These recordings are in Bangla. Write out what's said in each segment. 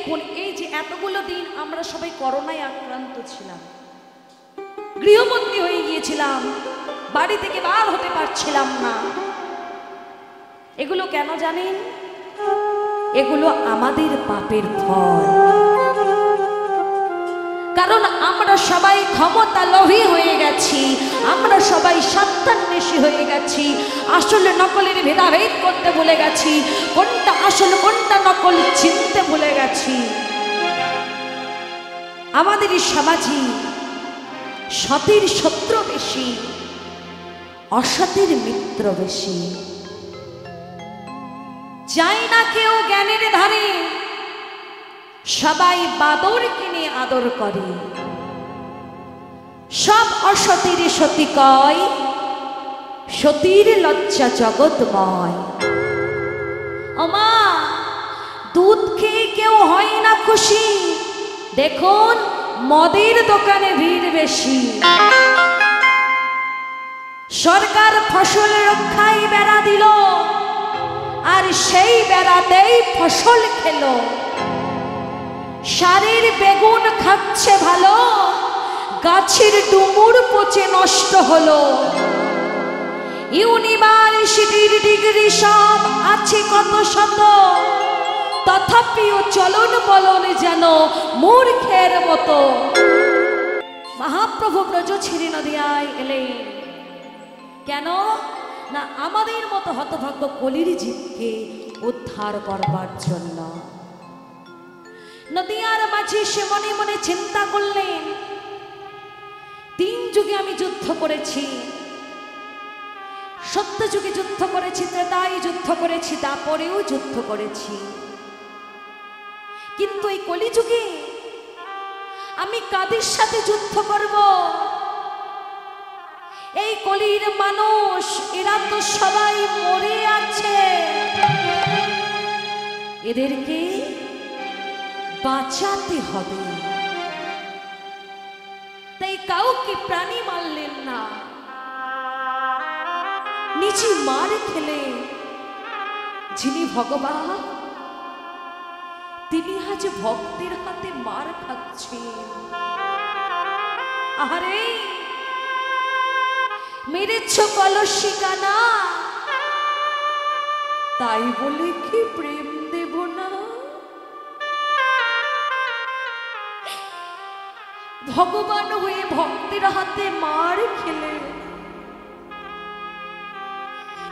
देखुन এই যে এতগুলো দিন আমরা সবাই করোনায় আক্রান্ত ছিলাম, গৃহবন্দী হয়ে গিয়েছিলাম, বাড়ি থেকে বের হতে পারছিলাম না। এগুলো কেন জানেন? এগুলো আমাদের পাপের ফল। কারণ আমরা সবাই ক্ষমতা লোভী হয়ে গেছি, আমরা সবাই সত্তান্বেষী হয়ে গেছি, আসল নকলের ভেদাভেদ করতে ভুলে গেছি, কোনটা আসল কোনটা নকল চিনতে ভুলে গেছি। আমাদের সমাজে সতের শত্রু বেশি, অসতের মিত্র বেশি। যায় না কেউ জ্ঞানের ধারে, সবাই বাদর কিনে আদর করে। সব অসতীর সতী কয়, সতীর লজ্জা জগৎময়। ওমা, দুধ খেয়ে কেউ হয় না খুশি, দেখুন মদের দোকানে ভিড় বেশি। সরকার ফসল রক্ষায় বেড়া দিল, আর সেই বেড়াতেই ফসল খেলো। সারের বেগুন খাচ্ছে ভালো, গাছের ডুমুর পচে নষ্ট হলো। ইউনিভার্সিটির ডিগ্রি সব আছে কত শত, তথাপিও চলন বলন যেন মূর্খের মতো। মহাপ্রভু ব্রজ ছেড়ে নদিয়ায় এলেন কেন না আমাদের মতো হতভাগ্য কলির জীবকে উদ্ধার করবার জন্য। নদিয়ার মাঝি সে মনে মনে চিন্তা করলেন, তিন যুগে আমি যুদ্ধ করেছি, সত্য যুগে যুদ্ধ করেছি, ত্রেতায় যুদ্ধ করেছি, তারপরেও যুদ্ধ করেছি, কিন্তু এই কলিযুগে আমি কাদের সাথে যুদ্ধ করব? এই কলির মানুষ এরা তো সবাই মরে আছে, এদেরকে বাঁচাতে হবে। তাই কাউকে প্রাণী মারলেন না, নিজে মার খেলে। যিনি ভগবান তিনি আজ ভক্তের হাতে মার খাচ্ছেন। আহারে, মেরেছ কলসি কানা, তাই বলে কি প্রেম দেব না? ভগবান হয়ে ভক্তের হাতে মার খেলে,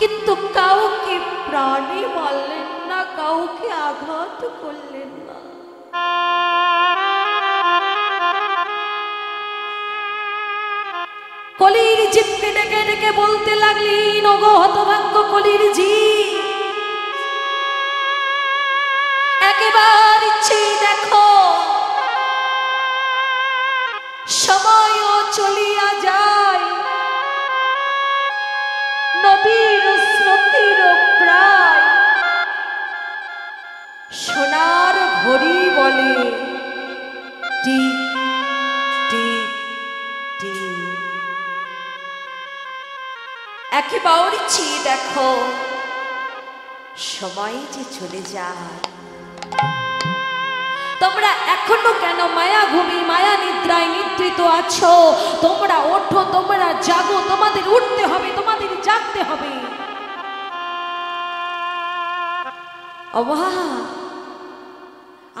কিন্তু কাউকে প্রাণে মারলেন না, কাউকে আঘাত করলেন না। কলির জীবকে ডেকে ডেকে বলতে লাগলেন, ওগো হতভাগ্য কলির জীব, একবার ইচ্ছে দেখো, সময়ও চলিয়া যায়, নদীর স্রোতের প্রায়। সোনার ঘড়ি বলে টিক টিক টিক, একেবারে চেয়ে দেখো সময় যে চলে যায়। তোমরা এখনো কেন মায়া ঘুমি মায়া নিদ্রায় নিদ্রিত আছো? তোমরা ওঠো, তোমরা জাগো, তোমাদের উঠতে হবে, তোমাদের জাগতে হবে।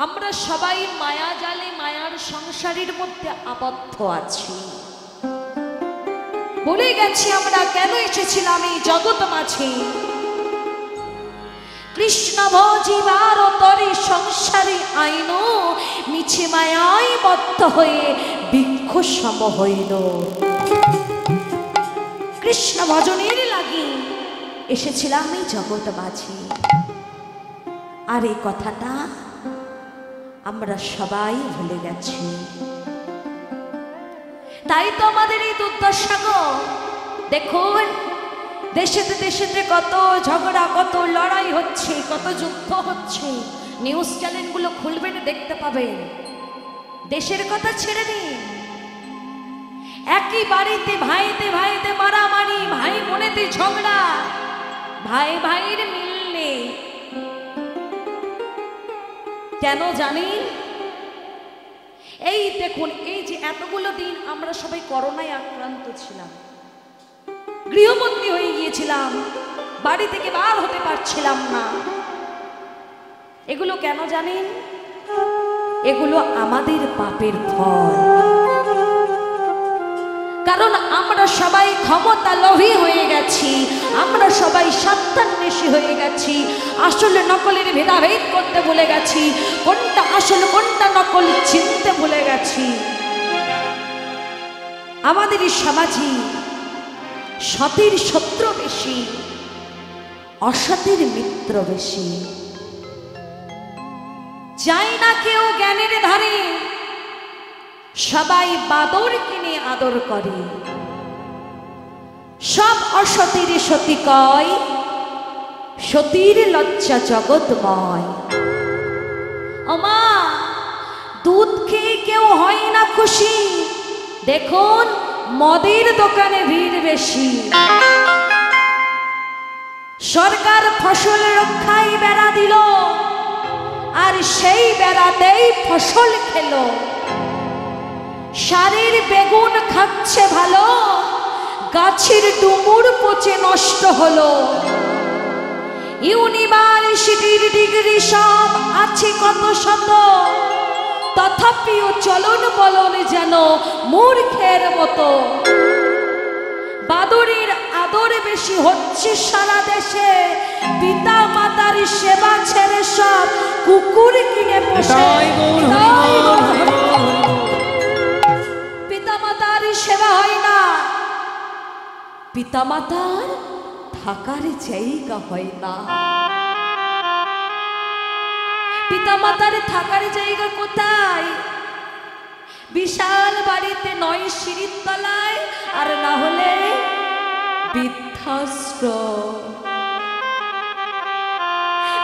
আমরা সবাই মায়া জালে মায়ার সংসারের মধ্যে আবদ্ধ আছি। বলে গেছি আমরা কেন এসেছিলাম এই জগৎ মাঝে। কৃষ্ণ ভজিবার তরে সংসারে আইন, মিছে মায়ায় বদ্ধ হয়ে বৃক্ষ সম হইল। কৃষ্ণ ভজনের লাগি এসেছিলাম এই জগৎ মাঝে। আর এই কথাটা আমরা সবাই ভুলে গেছি। তাই তো আমাদের এই দুর্দশা গো। দেখুন দেশেতে দেশেতে কত ঝগড়া, কত লড়াই হচ্ছে, কত যুদ্ধ হচ্ছে। নিউজ চ্যানেলগুলো খুলবেন, দেখতে পাবেন। দেশের কথা ছেড়ে দিন, একই বাড়িতে ভাইতে ভাইতে মারামারি, ভাই বোনেতে ঝগড়া, ভাই ভাইয়ের মিল নেই। কেন জানেন? এই দেখুন, এই যে এতগুলো দিন আমরা সবাই করোনায় আক্রান্ত ছিলাম, গৃহবন্দী হয়ে গিয়েছিলাম, বাড়ি থেকে বার হতে পারছিলাম না। এগুলো কেন জানেন? এগুলো আমাদের পাপের ফল। কারণ আমরা সবাই ক্ষমতা লোভী হয়ে গেছি, আমরা সবাই স্বার্থান্বেষী হয়ে গেছি, আসল নকলের ভেদাভেদ করতে ভুলে গেছি, কোনটা আসল কোনটা নকল চিনতে ভুলে গেছি। আমাদের সমাজে সতের শত্রু বেশি, অসতের মিত্র বেশি। যায় না কেউ জ্ঞানের ধারে, সবাই বাদর কিনে আদর করে। সব অসতীর সতী কয়, সতীর লজ্জা জগৎময়। ওমা, দুধ খেয়ে কেউ হয় না খুশি, দেখুন মদের দোকানে ভিড় বেশি। সরকার ফসল রক্ষায় বেড়া দিল, আর সেই বেড়াতেই ফসল খেল। সারের বেগুন খাচ্ছে ভালো, গাছের ডুমুর পচে নষ্ট হলো। ইউনিভার্সিটির ডিগ্রি সব আছে কত শত, তথাপিও চলন বলন যেন মূর্খের মতো। বাদরের আদর বেশি হচ্ছে সারা দেশে, পিতা মাতার সেবা ছেড়ে সব কুকুর কিনে পোষে। পিতা মাতার সেবা হয় না, পিতা মাতার থাকার জায়গা হয় না। পিতা মাতার থাকার জায়গা কোথায়? বিশাল বাড়িতে নয় সিঁড়ির তলায়, আর না হলে বৃদ্ধাশ্রম।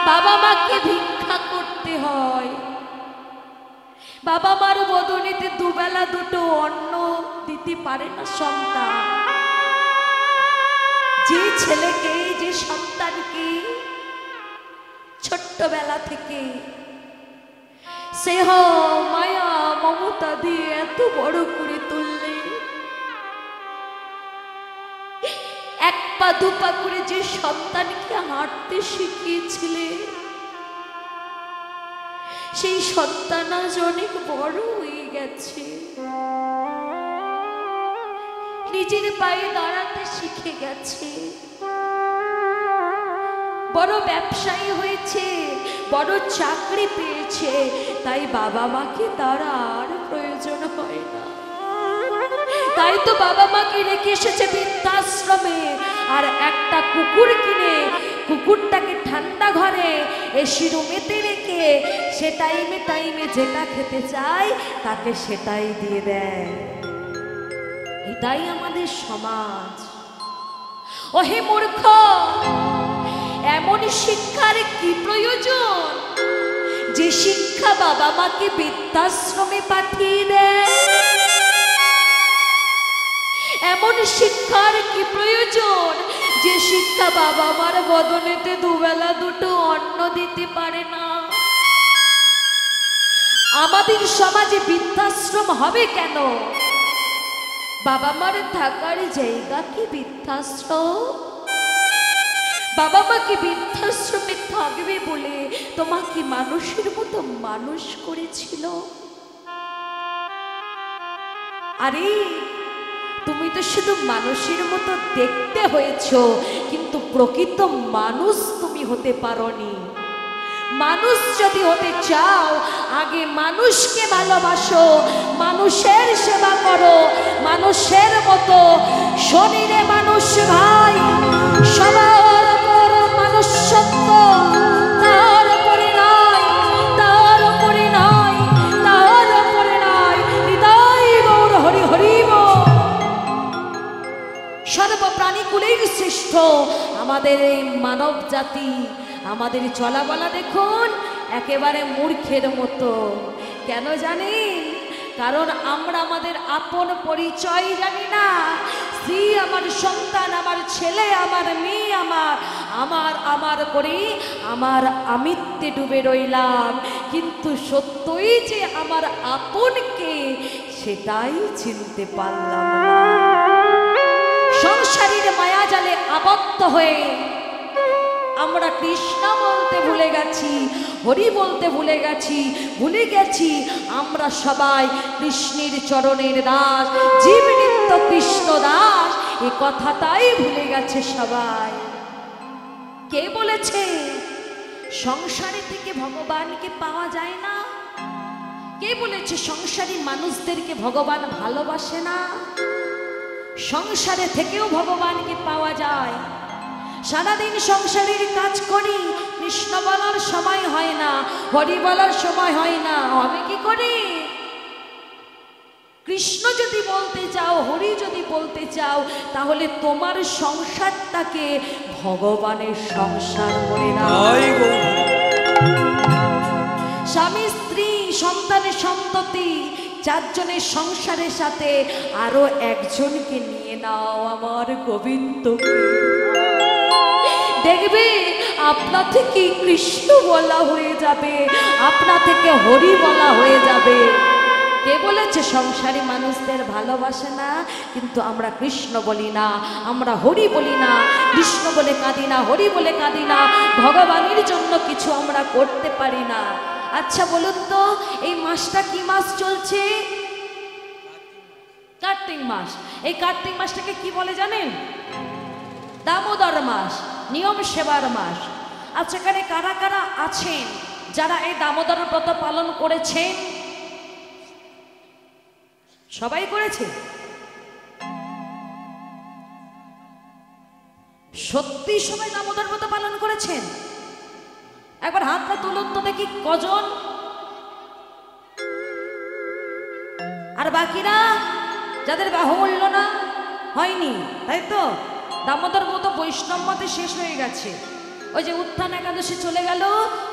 বাবা মাকে ভিক্ষা করতে হয়, বাবা মার বদনিতে দুবেলা দুটো অন্ন দিতে পারে না সন্তান। যে ছেলেকে, যে সন্তানকে ছোট্টবেলা থেকে স্নেহ মায়া মমতা দিয়ে এত বড় করে তুললে, এক পা দুপা করে যে সন্তানকে হাঁটতে শিখিয়েছিলে, সেই সন্তান আজ অনেক বড় হয়ে গেছে, নিজের পায়ে দাঁড়াতে শিখে গেছে, বড় ব্যবসায়ী হয়েছে, বড় চাকরি পেয়েছে। তাই বাবা মাকে তার আর প্রয়োজন হয় না, তাই তো বাবা মাকে রেখে এসেছে বৃদ্ধাশ্রমে। আর একটা কুকুর কিনে কুকুরটাকে ঠান্ডা ঘরে এসি রুমেতে রেখে সে টাইমে টাইমে যেটা খেতে চায় তাকে সেটাই দিয়ে দেয়। এটাই আমাদের সমাজ। ওহে মূর্খ, এমন শিক্ষার কি প্রয়োজন যে শিক্ষা বাবা মাকে বৃদ্ধাশ্রমে পাঠিয়ে দেয়? এমন শিক্ষার কি প্রয়োজন যে শিক্ষা বাবা মার বদনেতে দুবেলা দুটো অন্ন দিতে পারে না? আমাদের সমাজে বৃদ্ধাশ্রম হবে কেন? বাবা মার থাকার জায়গা কি বৃদ্ধাশ্রম? বাবা মাকে বৃদ্ধাশ্রমে থাকবে বলে তোমাকে মানুষের মতো মানুষ করেছিল। আরে তুমি তো শুধু মানুষের মতো দেখতে হয়েছ, কিন্তু প্রকৃত মানুষ তুমি হতে পারোনি। মানুষ যদি হতে চাও, আগে মানুষকে ভালোবাসো, মানুষের সেবা করো, মানুষের মতো। শরীরে মানুষ ভাই, সবার উপর মানুষত্ব, তার উপরে নয়, তার উপরে নয়, তার উপরে নয়। হৃদয় গৌর হরি হরিব। সর্বপ্রাণীকুলের শ্রেষ্ঠ আমাদের এই মানব জাতি, আমাদের চলাবলা দেখুন একেবারে মূর্খের মতো। কেন জানেন? কারণ আমরা আমাদের আপন পরিচয় জানি না। স্ত্রী আমার, সন্তান আমার, ছেলে আমার, মেয়ে আমার, আমার আমার করে আমার আমিত্বে ডুবে রইলাম। किन्तु सत्यई जे आमार आपनके सेटाई चिनते पारलाम ना। संसारेर माया जाले आबद्ध हये आमरा कृष्णा बोलते भूले गेছি हरि बोलते भूले गेছি आमरा सबाई कृष्णेर चरणेर दास जीव नित्य कृष्ण दास ए कथाटाई भूले गेছে सबाई। के बोलेছে संसारे थेके भगवान के पावा जाए ना? के बोलेছে संसारी मानुषदेরকে भगवान ভালোবাসে না? संसारे थेकेও भगवान के पावा जाए। सारा दिन संसारेर काज करी कृष्ण बलार समय है ना, हरि बलार समय है ना। हमें कि करी कृष्ण जदि बोलते चाओ, हरि जदि बोलते चाओ, ताहले तोमार संसारटाके भगवानेर संसार बने नाओ। स्वामी स्त्री सन्तान सन्तति चारजनेर संसारेर साथे आरो एकजनके निये नाओ आमार गोविंदके। देखबे आपना थेके कृष्ण बला हये जाबे, आपना थेके हरि बला हये जाबे। के बोलेছে संसारी मानुषদের ভালোবাসে না, কিন্তু আমরা কৃষ্ণ বলি না, আমরা হরি বলি না, কৃষ্ণ বলে কাঁদি না, হরি বলে কাঁদি না, ভগবানের জন্য কিছু আমরা করতে পারি না। আচ্ছা বলুন তো এই মাসটা কি মাস চলছে? কার্তিক মাস। এই কার্তিক মাসটাকে কি বলে জানেন? দামোদর মাস, নিয়ম সেবার মাস। আচ্ছা এখানে কারা কারা আছেন যারা এই দামোদর ব্রত পালন করেছেন? সবাই করেছে। সত্যি সবাই দামোদর ব্রত পালন করেছেন? একবার হাতটা তুলুন তো দেখি কজন। আর বাকিরা যাদের বাহুল্য না হয়নি, তাই তো? দামোদর ব্রত বৈষ্ণব মতে শেষ হয়ে গেছে। ওই যে উত্থান একাদশী চলে গেল,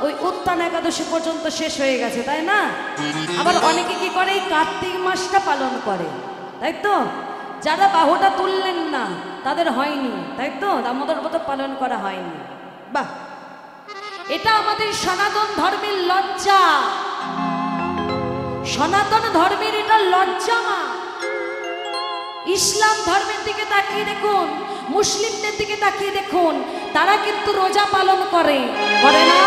ওই উত্থান একাদশী পর্যন্ত শেষ হয়ে গেছে, তাই না? আবার অনেকে কি করে কার্তিক মাসটা পালন করে, তাই তো? যারা বাহুটা তুললেন না তাদের হয়নি, তাই তো? দামোদর ব্রত পালন করা হয়নি। বাহ, এটা আমাদের সনাতন ধর্মের লজ্জা। সনাতন ধর্মের এটা লজ্জা। ইসলাম ধর্মের দিকে তাকিয়ে দেখুন, মুসলিমদের দিকে তাকিয়ে দেখুন, তারা কিন্তু রোজা পালন করে, করে না?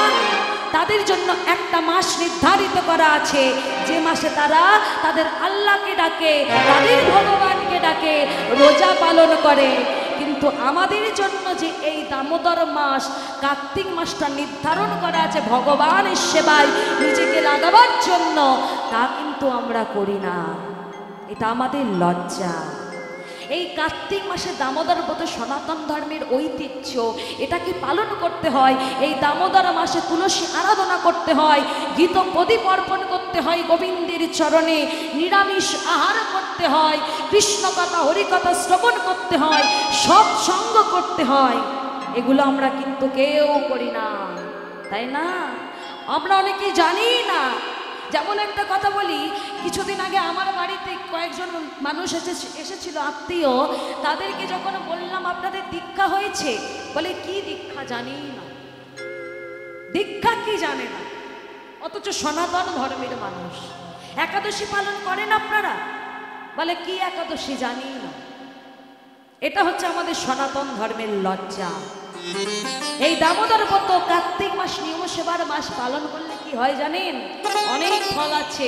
তাদের জন্য একটা মাস নির্ধারিত করা আছে, যে মাসে তারা তাদের আল্লাহকে ডাকে, তাদের ভগবানকে ডাকে, রোজা পালন করে। কিন্তু আমাদের জন্য যে এই দামোদর মাস, কার্তিক মাসটা নির্ধারণ করা আছে ভগবানের সেবায় নিজেকে লাগাবার জন্য, তা কিন্তু আমরা করি না। এটা আমাদের লজ্জা। এই কার্তিক মাসে দামোদর ব্রত সনাতন ধর্মের ঐতিহ্য, এটাকে পালন করতে হয়। এই দামোদর মাসে তুলসী আরাধনা করতে হয়, ঘৃত প্রদীপ অর্পণ করতে হয় গোবিন্দের চরণে, নিরামিষ আহার করতে হয়, কৃষ্ণকথা হরিকথা শ্রবণ করতে হয়, সৎসঙ্গ করতে হয়। এগুলো আমরা কিন্তু কেউ করি না, তাই না? আমরা অনেকে জানি না। যেমন একটা কথা বলি, কিছুদিন আগে আমার বাড়িতে কয়েকজন মানুষ এসেছিল আত্মীয়। তাদেরকে যখন বললাম আপনাদের দীক্ষা হয়েছে, বলে কি দীক্ষা জানি না। দীক্ষা কি জানে না, অথচ সনাতন ধর্মের মানুষ। একাদশী পালন করেন আপনারা? বলে কি একাদশী জানি না। এটা হচ্ছে আমাদের সনাতন ধর্মের লজ্জা। এই দামোদর ব্রত কার্তিক মাস নিয়ম সেবার মাস পালন করলে কি হয় জানেন? অনেক ফল আছে।